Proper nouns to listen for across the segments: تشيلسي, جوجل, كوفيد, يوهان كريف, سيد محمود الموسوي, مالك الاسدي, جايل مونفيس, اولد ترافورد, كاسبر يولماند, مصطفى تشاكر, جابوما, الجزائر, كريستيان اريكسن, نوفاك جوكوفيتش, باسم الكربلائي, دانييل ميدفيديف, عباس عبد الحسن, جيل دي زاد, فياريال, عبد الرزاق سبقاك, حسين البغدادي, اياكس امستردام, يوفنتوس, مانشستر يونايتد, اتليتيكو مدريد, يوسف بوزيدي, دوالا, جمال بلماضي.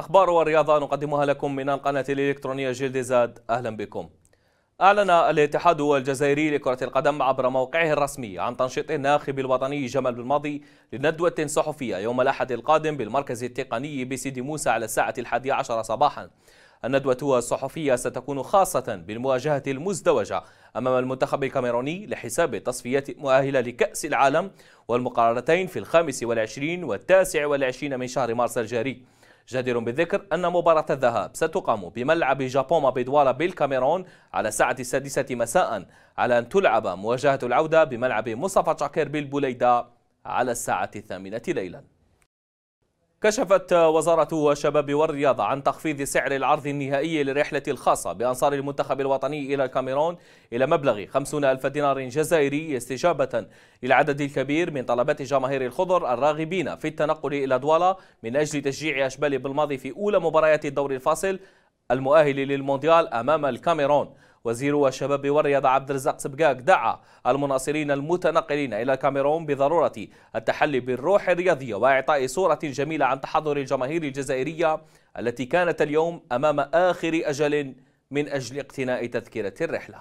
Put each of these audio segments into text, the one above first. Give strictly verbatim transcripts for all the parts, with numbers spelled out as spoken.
أخبار والرياضة نقدمها لكم من القناة الإلكترونية جيل دي زاد، أهلا بكم. أعلن الاتحاد الجزائري لكرة القدم عبر موقعه الرسمي عن تنشيط الناخب الوطني جمال بلماضي لندوة صحفية يوم الأحد القادم بالمركز التقني بسيدي موسى على الساعة الحادية عشرة صباحا. الندوة الصحفية ستكون خاصة بالمواجهة المزدوجة أمام المنتخب الكاميروني لحساب التصفيات المؤهلة لكأس العالم والمقارنتين في الخامس والعشرين والتاسع والعشرين من شهر مارس الجاري. جدير بالذكر أن مباراة الذهاب ستقام بملعب جابوما بدوالا بالكاميرون على الساعة السادسة مساء، على أن تلعب مواجهة العودة بملعب مصطفى تشاكر بالبوليدة على الساعة الثامنة ليلا. كشفت وزارة الشباب والرياضة عن تخفيض سعر العرض النهائي للرحلة الخاصة بأنصار المنتخب الوطني إلى الكاميرون إلى مبلغ خمسين ألف دينار جزائري، استجابة للعدد الكبير من طلبات جماهير الخضر الراغبين في التنقل إلى دوالا من أجل تشجيع أشبال بلماضي في أولى مباريات الدور الفاصل المؤهل للمونديال أمام الكاميرون. وزير الشباب والرياضة عبد الرزاق سبقاك دعا المناصرين المتنقلين إلى الكاميرون بضرورة التحلي بالروح الرياضية وإعطاء صورة جميلة عن تحضر الجماهير الجزائرية التي كانت اليوم أمام آخر أجل من أجل اقتناء تذكرة الرحلة.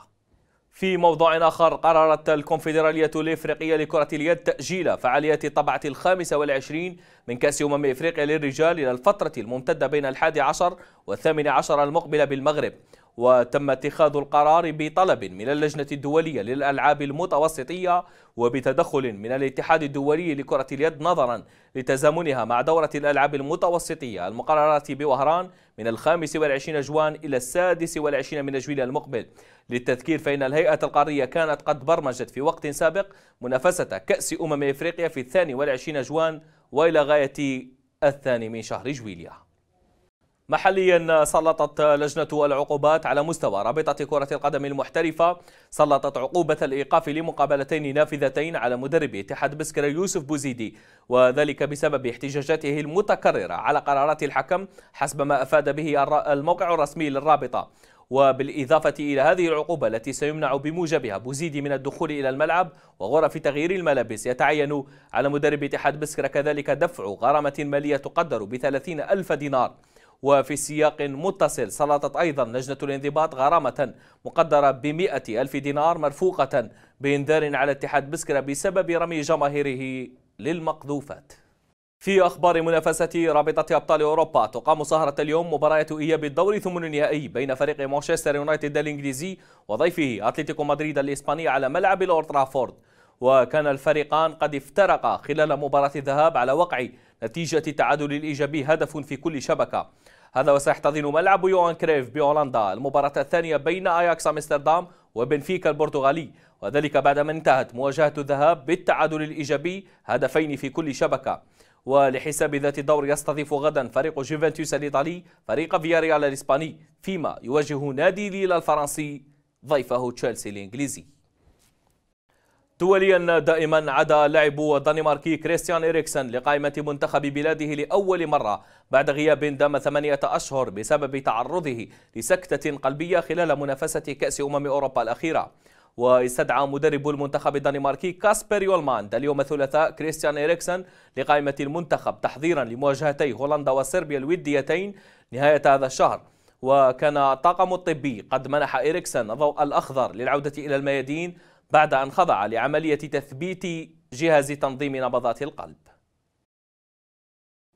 في موضوع آخر، قررت الكونفدرالية الإفريقية لكرة اليد تأجيل فعاليات الطبعة الخامسة والعشرين من كأس أمم إفريقيا للرجال إلى الفترة الممتدة بين الحادي عشر والثامن عشر المقبلة بالمغرب، وتم اتخاذ القرار بطلب من اللجنة الدولية للألعاب المتوسطية وبتدخل من الاتحاد الدولي لكرة اليد، نظرا لتزامنها مع دورة الألعاب المتوسطية المقررة بوهران من الخامس والعشرين جوان إلى السادس والعشرين من جويلية المقبل. للتذكير فإن الهيئة القارية كانت قد برمجت في وقت سابق منافسة كأس أمم إفريقيا في الثاني والعشرين جوان وإلى غاية الثاني من شهر جويلية. محليا، سلطت لجنة العقوبات على مستوى رابطة كرة القدم المحترفة سلطت عقوبة الإيقاف لمقابلتين نافذتين على مدرب اتحاد بسكرة يوسف بوزيدي، وذلك بسبب احتجاجاته المتكررة على قرارات الحكم، حسب ما أفاد به الموقع الرسمي للرابطة. وبالإضافة إلى هذه العقوبة التي سيمنع بموجبها بوزيدي من الدخول إلى الملعب وغرف تغيير الملابس، يتعين على مدرب اتحاد بسكرة كذلك دفع غرامة مالية تقدر بثلاثين ألف دينار. وفي سياق متصل، سلطت أيضا لجنة الانضباط غرامة مقدرة بمئة ألف دينار مرفوقة بإنذار على اتحاد بسكرة بسبب رمي جماهيره للمقذوفات. في أخبار منافسة رابطة أبطال أوروبا، تقام سهرة اليوم مباراة إياب الدور ثمن النهائي بين فريق مانشستر يونايتد الإنجليزي وضيفه اتليتيكو مدريد الإسباني على ملعب اولد ترافورد. وكان الفريقان قد افترقا خلال مباراة الذهاب على وقع نتيجة التعادل الإيجابي هدف في كل شبكة. هذا وسيحتضن ملعب يوهان كريف بهولندا المباراة الثانية بين اياكس امستردام وبنفيكا البرتغالي، وذلك بعدما انتهت مواجهة الذهاب بالتعادل الإيجابي هدفين في كل شبكة. ولحساب ذات الدور، يستضيف غدا فريق يوفنتوس الإيطالي فريق فياريال الإسباني، فيما يواجه نادي ليل الفرنسي ضيفه تشيلسي الإنجليزي. دوليا دائما، عدا اللاعب الدنماركي كريستيان اريكسن لقائمة منتخب بلاده لأول مرة بعد غياب دام ثمانية أشهر بسبب تعرضه لسكتة قلبية خلال منافسة كأس أمم أوروبا الأخيرة. واستدعى مدرب المنتخب الدنماركي كاسبر يولماند اليوم الثلاثاء كريستيان اريكسن لقائمة المنتخب تحضيرا لمواجهتي هولندا وصربيا الوديتين نهاية هذا الشهر. وكان الطاقم الطبي قد منح اريكسن الضوء الأخضر للعودة إلى الميادين بعد أن خضع لعملية تثبيت جهاز تنظيم نبضات القلب.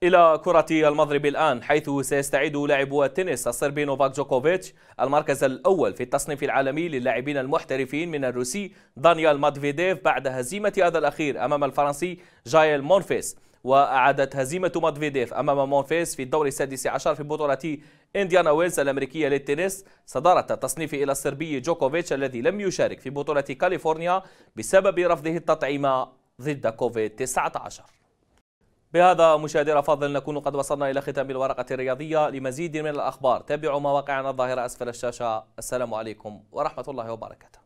إلى كرة المضرب الآن، حيث سيستعيد لاعب التنس الصربي نوفاك جوكوفيتش المركز الأول في التصنيف العالمي للاعبين المحترفين من الروسي دانييل ميدفيديف بعد هزيمة هذا الأخير أمام الفرنسي جايل مونفيس. وأعادت هزيمة ميدفيديف أمام مونفيس في الدور السادس عشر في بطولة إنديانا ويلز الأمريكية للتنس صدارة التصنيف إلى الصربي جوكوفيتش الذي لم يشارك في بطولة كاليفورنيا بسبب رفضه التطعيم ضد كوفيد تسعة عشر. بهذا مشاهدينا الأفاضل، نكون قد وصلنا إلى ختام الورقة الرياضية. لمزيد من الأخبار تابعوا مواقعنا الظاهرة أسفل الشاشة. السلام عليكم ورحمة الله وبركاته.